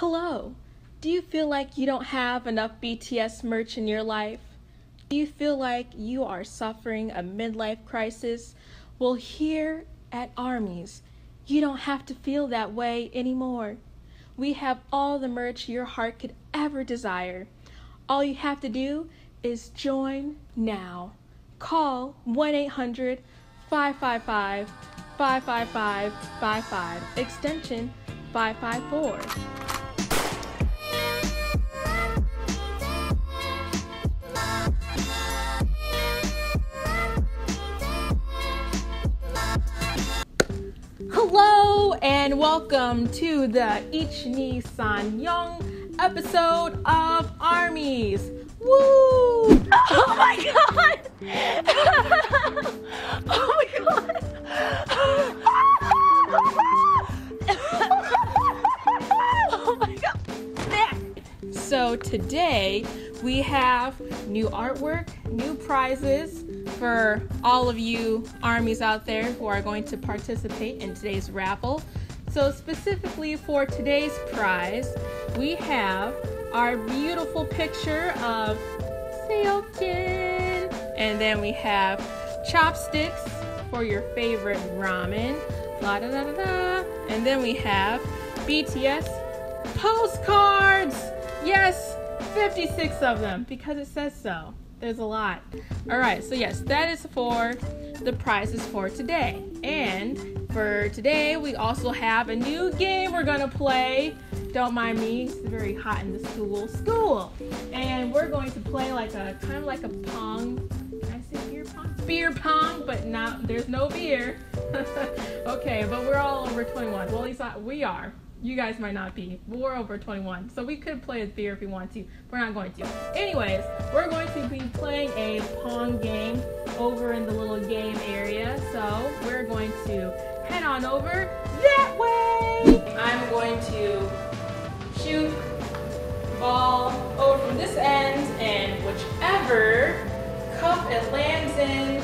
Hello! Do you feel like you don't have enough BTS merch in your life? Do you feel like you are suffering a midlife crisis? Well, here at ARMY's, you don't have to feel that way anymore. We have all the merch your heart could ever desire. All you have to do is join now. Call 1-800-555-55555, extension 554. Hello and welcome to the Ichni Sanyong episode of ARMY's. Woo! Oh my god! Oh my god! Oh my god! So today we have new artwork, new prizes for all of you ARMYs out there who are going to participate in today's raffle. So specifically for today's prize, we have our beautiful picture of Seokin. And then we have chopsticks for your favorite ramen. La da da da da. And then we have BTS postcards. Yes, 56 of them because it says so. There's a lot. All right, so yes, that is for the prizes for today. And for today, we also have a new game we're gonna play. Don't mind me, it's very hot in the school. And we're going to play like a, kind of like a pong. Can I say beer pong? Beer pong, but not, there's no beer. Okay, but we're all over 21. Well, at least we are. You guys might not be. We're over 21, so we could play with beer if we want to. We're not going to. Anyways, we're going to be playing a pong game over in the little game area, so we're going to head on over that way. I'm going to shoot the ball over from this end, and whichever cup it lands in,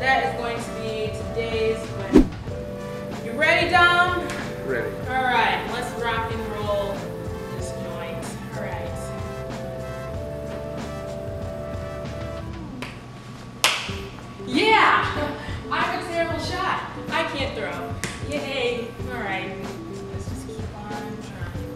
that is going to be today's win. You ready, Dom? Ready. All right, let's rock and roll this joint. All right. Yeah, I'm a terrible shot. I can't throw. Yay. All right, let's just keep on trying.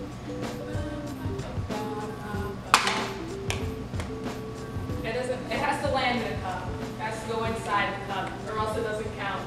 It doesn't. It has to land in the cup. It has to go inside the cup, or else it doesn't count.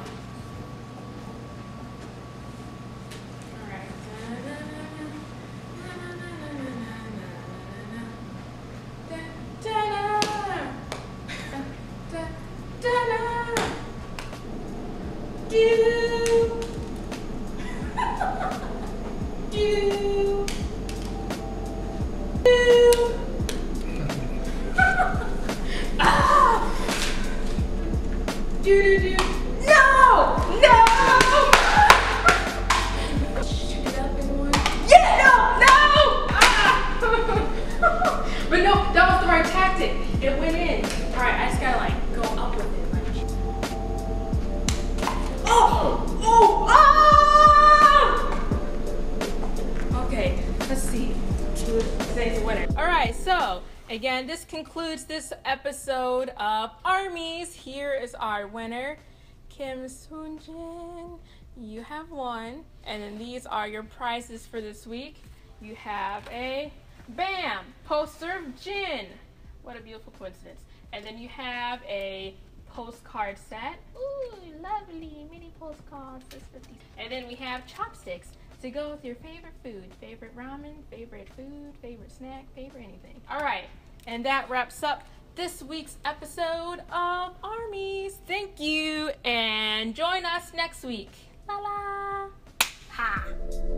Again, this concludes this episode of ARMY's. Here is our winner, Kim Soon-Jin. You have won. And then these are your prizes for this week. You have a, bam, poster of Jin. What a beautiful coincidence. And then you have a postcard set. Ooh, lovely mini postcards. And then we have chopsticks to go with your favorite food, favorite ramen, favorite food, favorite snack, favorite anything. All right, and that wraps up this week's episode of ARMY's. Thank you, and join us next week. La la. Ha.